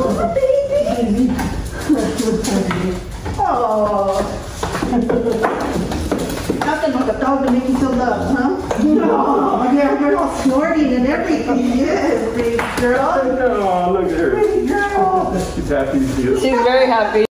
Oh, baby. Oh. Nothing like a dog to make you so loved, huh? No. They're all snorting and everything. Yes, baby girl. Oh, look at her. Pretty girl. She's happy to see us. She's very happy.